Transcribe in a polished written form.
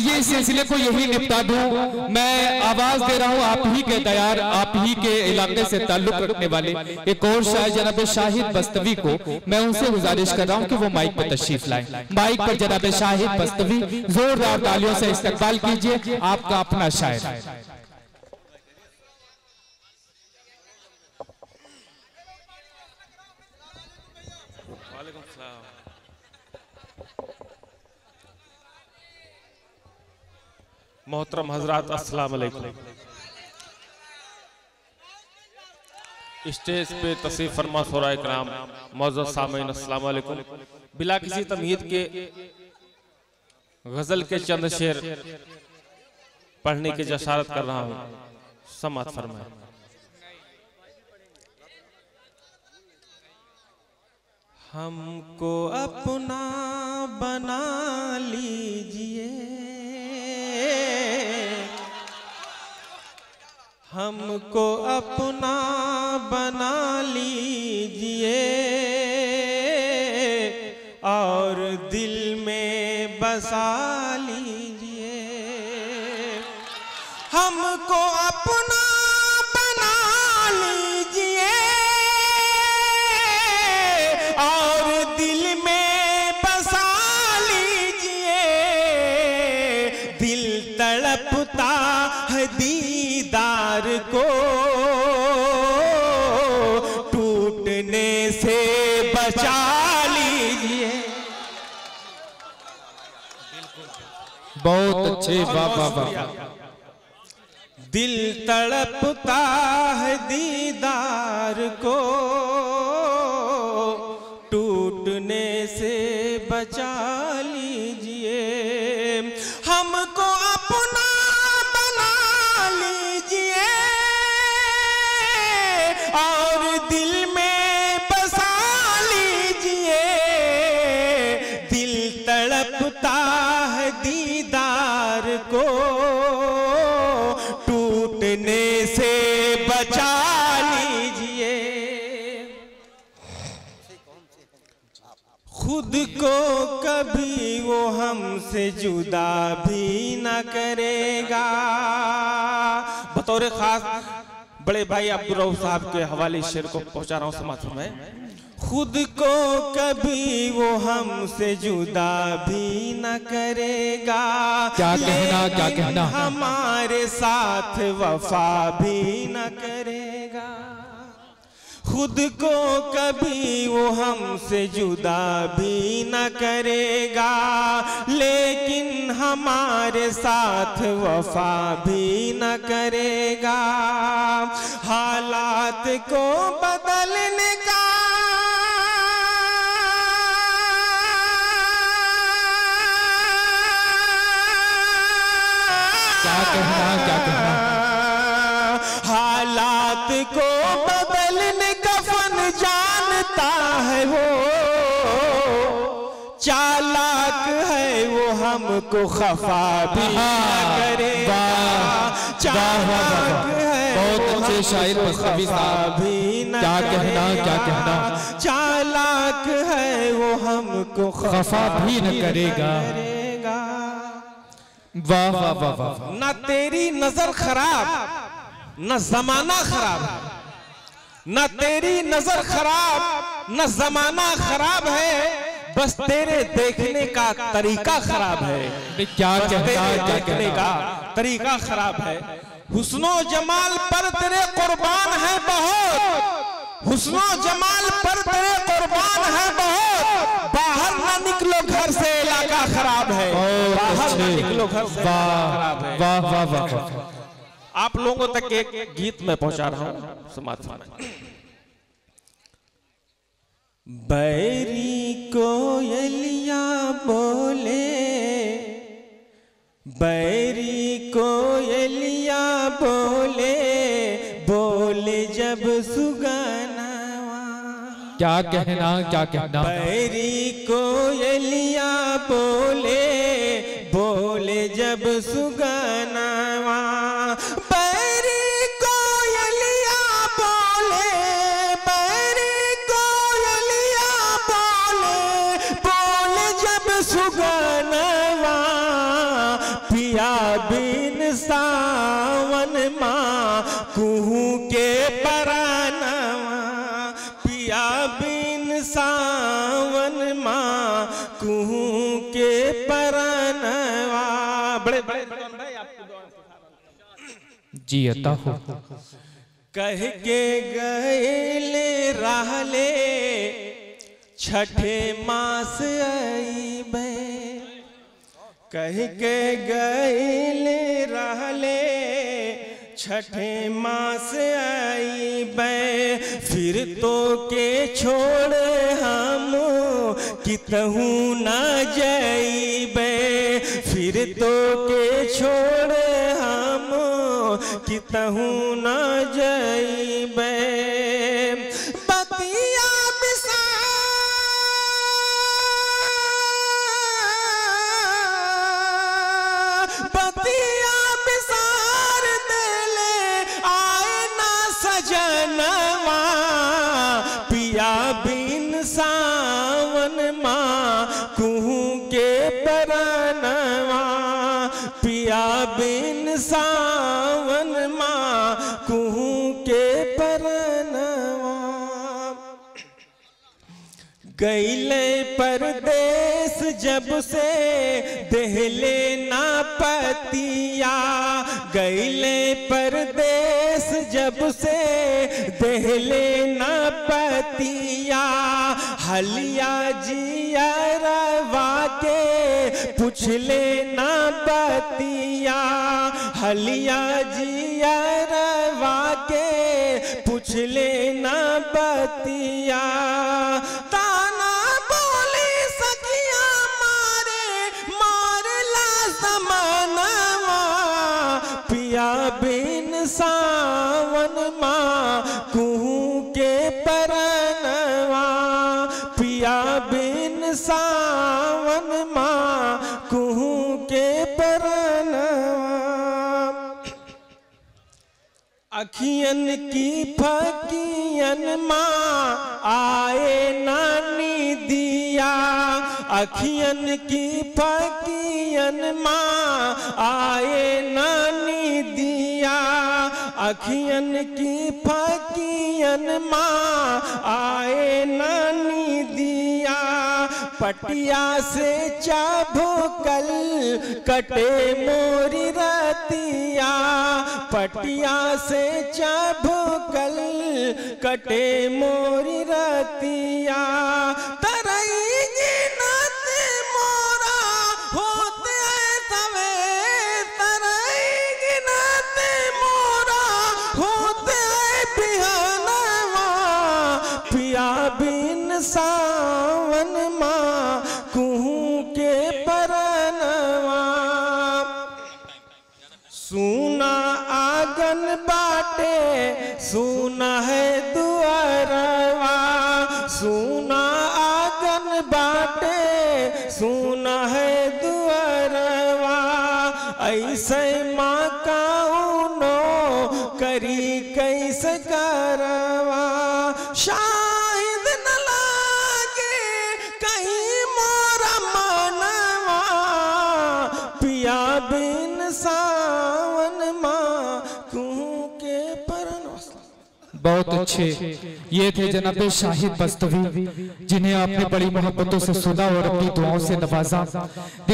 आइए इस सिलसिले को यही निपटा दूं। मैं आवाज दे रहा हूं आप ही के तैयार, आप ही के इलाके से ताल्लुक रखने वाले एक और शायर जनाब शाहिद बस्तवी को मैं उनसे गुजारिश कर रहा हूं कि वो माइक पर तशरीफ लाएं। माइक पर जनाब शाहिद बस्तवी, जोरदार तालियों से इस्तकबाल कीजिए आपका अपना शायर। मोहतरम हजरात अस्सलाम वालेकुम। स्टेज पे तशरीफ फरमा शोराए किराम, मौजूद सामईन अस्सलाम वालेकुम। बिला किसी तमहीद के गजल के चंद शेर पढ़ने की जशारत कर रहा हूँ, समाअत फरमाएं। हमको अपना बना लीजिए, हमको अपना बना लीजिए और दिल में बसा लीजिए। हमको अपना बना लीजिए और दिल में बसा लीजिए। दिल तड़पता है दीदार को, टूटने से बचा लीजिए। बहुत अच्छे, वाह वाह। दिल तड़पता है दीदार को, टूटने से बचा लीजिए। हमको अपना खुद को कभी वो हमसे जुदा भी न करेगा। बतौर खास बड़े भाई अब्दुल रऊफ साहब के हवाले शेर को पहुंचा रहा हूं, समाअत फरमाएं। खुद को कभी वो हमसे जुदा भी न करेगा, क्या कहना, क्या कहना। हमारे साथ वफा भी न करेगा। खुद को कभी वो हमसे जुदा भी न करेगा, लेकिन हमारे साथ वफा भी न करेगा। हालात को बदलने का क्या कहना, क्या कहना। हालात को बदलने जानता है वो, चालाक है वो, हमको खफा भी करेगा। चालाक है, बहुत अच्छे शायर बस्तावी साहब, क्या कहना, क्या कहना। चालाक है वो, हमको खफा भी न करेगा। वाह वाह वाह वाह। ना तेरी नजर खराब ना जमाना खराब, ना तेरी नजर खराब ना जमाना खराब है, बस तेरे देखने का तरीका खराब है। क्या कहना, क्या कहने का तरीका खराब है। हुस्नो जमाल पर तेरे कुर्बान है बहुत, हुस्नो जमाल पर तेरे कुर्बान है बहुत। बाहर ना निकलो घर से, इलाका खराब है। बाहर ना निकलो घर से, खराब है। वाह वाह वाह। आप लोगों तक एक गीत में पहुंचा रहा हूं, समाअत फरमाएं। बैरी कोयलिया बोले, बैरी कोयलिया बोले, बोले जब सुगनावा। क्या कहना, क्या कहना। बैरी कोयलिया बोले, बोले जब सुगनावा। के पराना पिया बिन सावन माँ कुहू के पराना। बड़े बड़े जी अता हो कह के गए रहले छठे मास आईबे, कह के गए रहले छठे मास आईबे, फिर तो के छोड़े हम कितहु ना जाईबे, फिर तो के छोड़े हम कितहु ना जाईबे। बिन सावन माँ कुहू के परनवा गईले परदेश जब से देहले ना पतिया, गईले परदेश जब से देहले ना पतिया, हलिया जिया रवा के पूछले ना पतिया, हलिया जिया रवा के पूछले ना पतिया। बिन सावन माँ कुहू के परनवा, पिया बिन सावन माँ कुहू के परनवा। अखियन की फकियन माँ आए नानी दिया, अखियन की फकियन माँ आए नानी दिया, अखियन की फकियन माँ आए नानी दिया। पटिया से चाभुकल कटे मोरी रतिया, पटिया से चाभुकल कटे मोरी रतिया, सावन माँ कुहू के परनवा। सुना आंगन बाटे सुना है दुआरवा, सुना आंगन बाटे सुना है दुआरवा, ऐसे माँ का उनो करी कैसे करवा। शाहिद न लागे कहीं मोरा मनवा, पिया बिन सावन माँ कुहू के परनवा। बहुत अच्छे ये थे जनाब शाहिद बस्तवी, जिन्हें आपने बड़ी मोहब्बतों से सुना और अपनी दुआओं से नवाजा।